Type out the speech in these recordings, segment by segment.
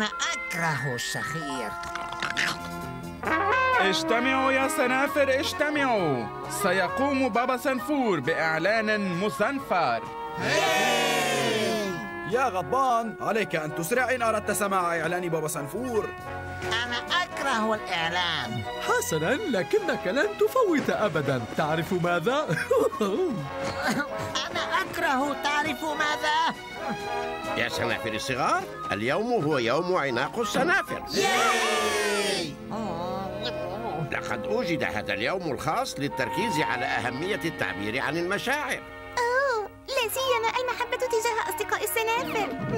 أنا أكره الشخير. اجتمعوا يا سنافر اجتمعوا، سيقوم بابا سنفور بإعلان مسنفر. يا غضبان، عليك أن تسرع إن أردت سماع إعلان بابا سنفور. أنا أكره الإعلان. حسناً، لكنك لن تفوت أبداً. تعرف ماذا؟ أنا أكره، تعرف ماذا؟ يا سنافر الصغار، اليوم هو يوم عناق السنافر. لقد أوجد هذا اليوم الخاص للتركيز على أهمية التعبير عن المشاعر، لا سيما المحبة تجاه أصدقاء السنافر.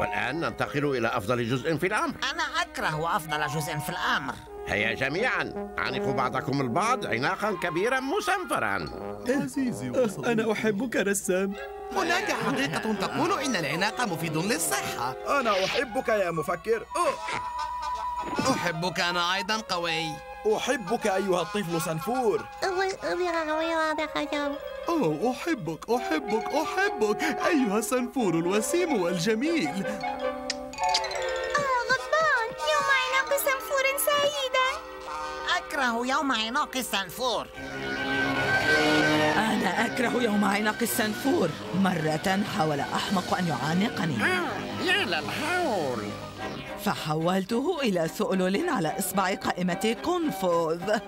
والآن ننتقل إلى أفضل جزء في الأمر. أنا أكره أفضل جزء في الأمر. هيا جميعاً، عانقوا بعضكم البعض عناقاً كبيراً مسنفراً. عزيزي وصديقي، أنا أحبك رسام. هناك حقيقة تقول إن العناق مفيد للصحة. أنا أحبك يا مفكر. أحبك أنا أيضاً قوي. أحبك أيها الطفل سنفور. أحبك أحبك أحبك أيها سنفور الوسيم والجميل. غضبان، يوم عناق سنفور سعيدا. أكره يوم عناق السنفور. أنا أكره يوم عناق السنفور. مرة حاول أحمق أن يعانقني، يا للهول، فحولته إلى سؤلل على إصبع قائمة قنفذ.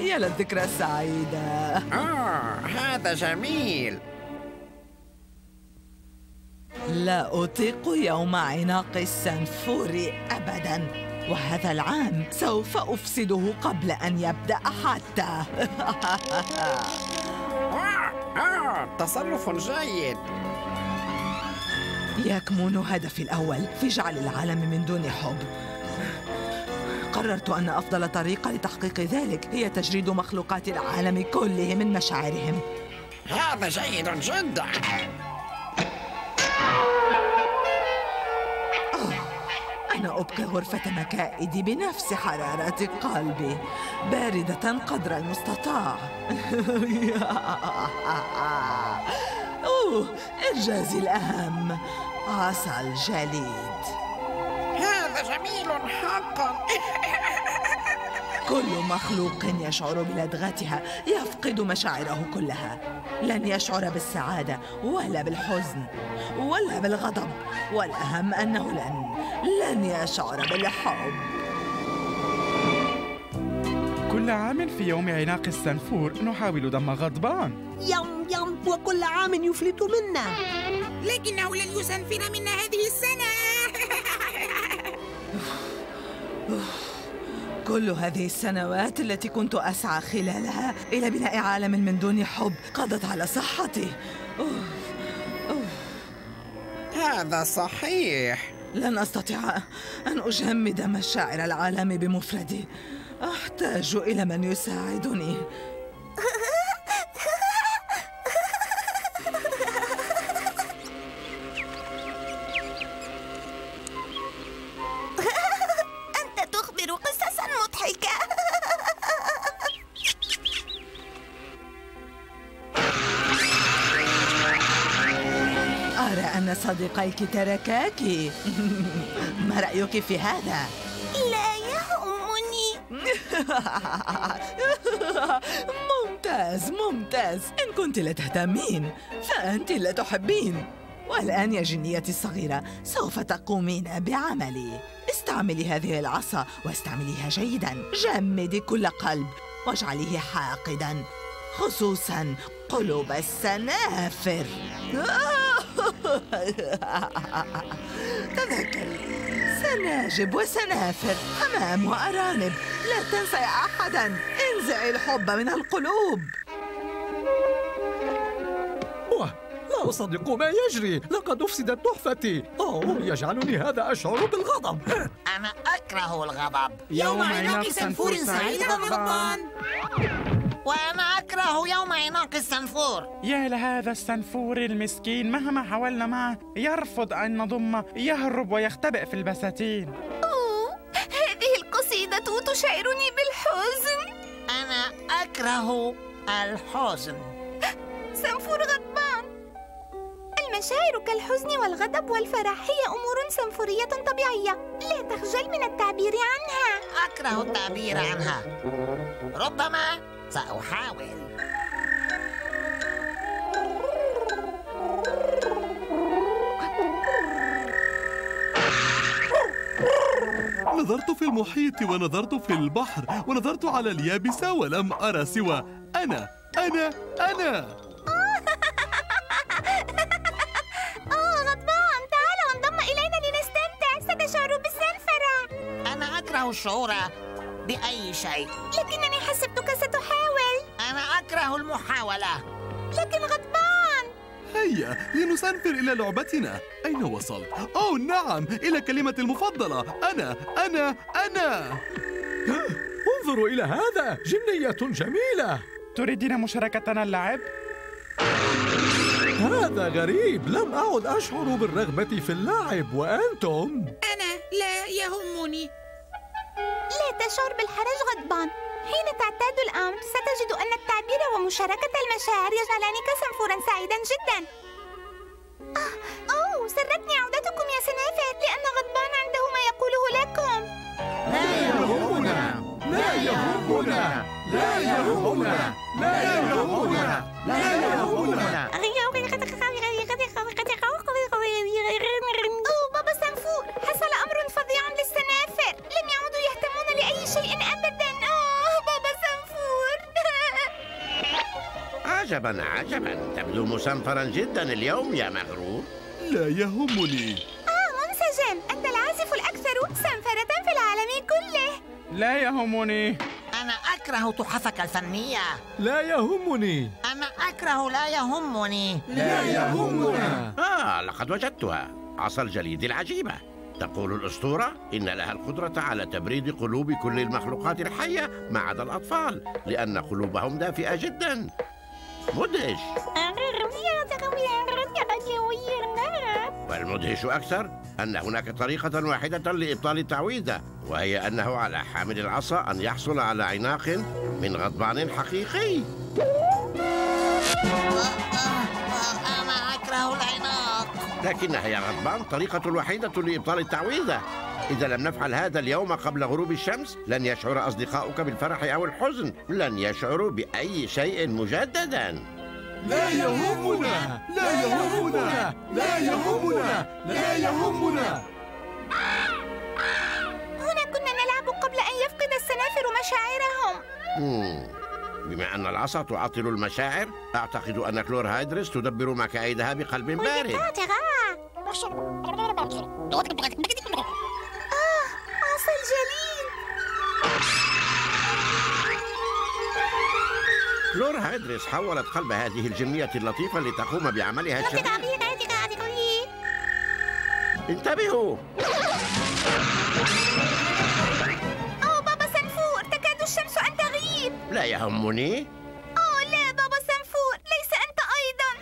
يا للذكرى السعيدة. هذا جميل. لا أطيق يوم عناق السنفور أبداً، وهذا العام سوف أفسده قبل أن يبدأ حتى. تصرف جيد. يكمن هدفي الأول في جعل العالم من دون حب. قررت أن أفضل طريقة لتحقيق ذلك هي تجريد مخلوقات العالم كله من مشاعرهم. هذا جيد جدا. أنا أبقي غرفة مكائدي بنفس حرارة قلبي، باردة قدر المستطاع. إنجازي الأهم، عصا الجليد. هذا جميل حقا. كل مخلوق يشعر بلدغتها يفقد مشاعره كلها. لن يشعر بالسعادة ولا بالحزن ولا بالغضب، والأهم أنه لن يشعر بالحب. كل عام في يوم عناق السنفور نحاول دم غضبان. يوم وكل عام يفلت منا، لكنه لن يسنفر منا هذه السنة. كل هذه السنوات التي كنت أسعى خلالها إلى بناء عالم من دون حب قضت على صحتي. هذا صحيح. لن أستطيع أن أجمد مشاعر العالم بمفردي. أحتاج إلى من يساعدني. أنت تخبر قصصاً مضحكة. أرى أن صديقيك تركاك. ما رأيك في هذا؟ ممتاز ممتاز. إن كنت لا تهتمين فأنت لا تحبين. والآن يا جنيتي الصغيرة، سوف تقومين بعملي. استعملي هذه العصا واستعمليها جيدا. جمدي كل قلب واجعليه حاقدا، خصوصا قلوب السنافر. تذكري، سناجب وسنافر، حمام وأرانب، لا تنسي أحداً. انزعي الحب من القلوب. لا أصدق ما يجري، لقد أفسدت تحفتي. يجعلني هذا أشعر بالغضب. أنا أكره الغضب. يوم عناق سنفور سعيد غضبان. وأنا أكره يوم عناق السنفور. يا لهذا السنفور المسكين، مهما حاولنا معه يرفض أن نضمه، يهرب ويختبئ في البساتين. هذه القصيدة تشعرني بالحزن. أنا أكره الحزن. سنفور غضبان، مشاعر كالحزن والغضب والفرح هي أمور سنفورية طبيعية، لا تخجل من التعبير عنها. أكره التعبير عنها. ربما سأحاول. نظرت في المحيط ونظرت في البحر ونظرت على اليابسة ولم أرى سوى أنا أنا أنا. أوه غضبان، تعال وانضم إلينا لنستمتع، ستشعر بالسنفرة. أنا أكره الشعور بأي شيء. لكنني حسبتك ستحاول. أنا أكره المحاولة. لكن غضبان. هيا لنسنفر إلى لعبتنا. أين وصلت؟ أوه نعم، إلى كلمتي المفضلة، أنا أنا أنا. انظروا إلى هذا، جنية جميلة. تريدين مشاركتنا اللعب؟ هذا غريب، لم أعد أشعر بالرغبة في اللعب، وأنتم؟ أنا لا يهمني. لا تشعر بالحرج غضبان، حين تعتاد الأمر ستجد أن التعبير ومشاركة المشاعر يجعلانك سنفوراً سعيداً جداً. أوه سرتني عودتكم يا سنافر، لأن غضبان عنده ما يقوله لكم. لا يهمنا، لا يهمنا، لا يهمنا، لا يهمنا، لا يهمنا. أوه بابا سنفور، حصل أمر فظيع للسنافر، لم يعودوا يهتمون لأي شيء أبداً. أوه بابا سنفور. عجباً عجباً، تبدو مسنفراً جداً اليوم يا مغرور. لا يهمني. منسجم، أنت العازف الأكثر سنفرة في العالم كله. لا يهمني. أنا أكره تحفك الفنية. لا يهمني. أنا أكره لا يهمني. لا يهمنا. لقد وجدتها، عصا الجليد العجيبة. تقول الأسطورة إن لها القدرة على تبريد قلوب كل المخلوقات الحية ما عدا الأطفال، لأن قلوبهم دافئة جدا. مدهش. والمدهش أكثر أن هناك طريقة واحدة لإبطال التعويذة، وهي أنه على حامل العصا أن يحصل على عناق من غضبان حقيقي. أنا أكره العناق. لكنها يا غضبان الطريقة الوحيدة لإبطال التعويذة. إذا لم نفعل هذا اليوم قبل غروب الشمس لن يشعر أصدقاؤك بالفرح أو الحزن، لن يشعروا بأي شيء مجدداً. لا يهمنا، لا يهمنا، لا يهمنا، لا يهمنا. هنا كنا نلعب قبل أن يفقد السنافر مشاعرهم. بما أن العصا تعطل المشاعر، أعتقد أن كلورهايدرس تدبر مكائدها بقلب بارد. عصا الجليد. كلورهايدرس حولت قلب هذه الجنية اللطيفة لتقوم بعملها الشهير. انتبهوا. أوه بابا سنفور، تكاد الشمس أن تغيب. لا يهمني. أوه لا بابا سنفور، ليس أنت أيضا.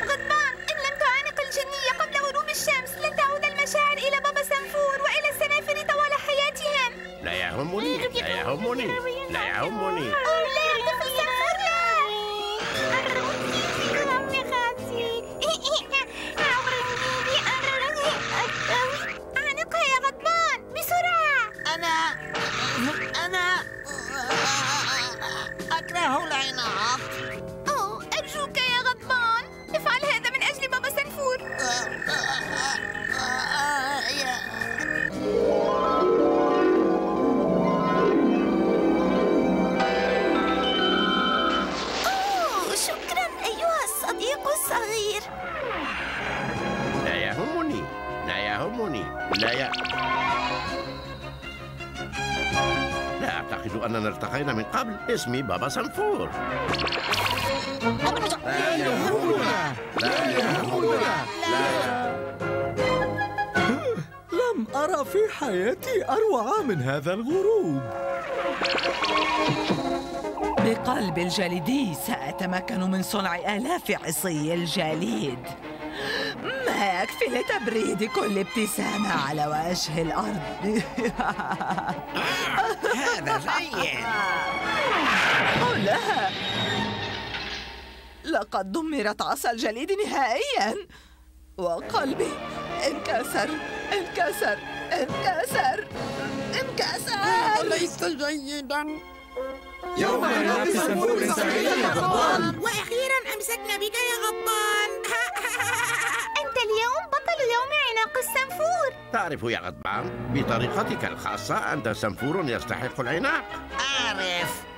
غضبان، إن لم تعانق الجنية قبل غروب الشمس لن تعود المشاعر إلى بابا سنفور وإلى السنافر طوال حياتهم. لا يهمني، لا يهمني، لا يهمني. أوه أرجوك يا غضبان، افعل هذا من أجل بابا سنفور. أوه شكراً أيها الصديق الصغير. لا يهمني، لا يهمني، لا لا أعتقد أننا التقينا من قبل. اسمي بابا سنفور. لا يهمنا، لا يهمنا، لا. لم أرى في حياتي أروع من هذا الغروب. بقلب الجليدي سأتمكن من صنع آلاف عصي الجليد، ما يكفي لتبريد كل ابتسامة على وجه الأرض. هذا زين. أوه لا، لقد دمرت عصا الجليد نهائياً. وقلبي انكسر. ليس جيدا. يوم نلقي سنفور سعيد يا غضبان. وأخيرا أمسكنا بك يا غضبان. أنت اليوم بطل يوم عناق السنفور. تعرف يا غضبان بطريقتك الخاصة أنت سنفور يستحق العناق. أعرف.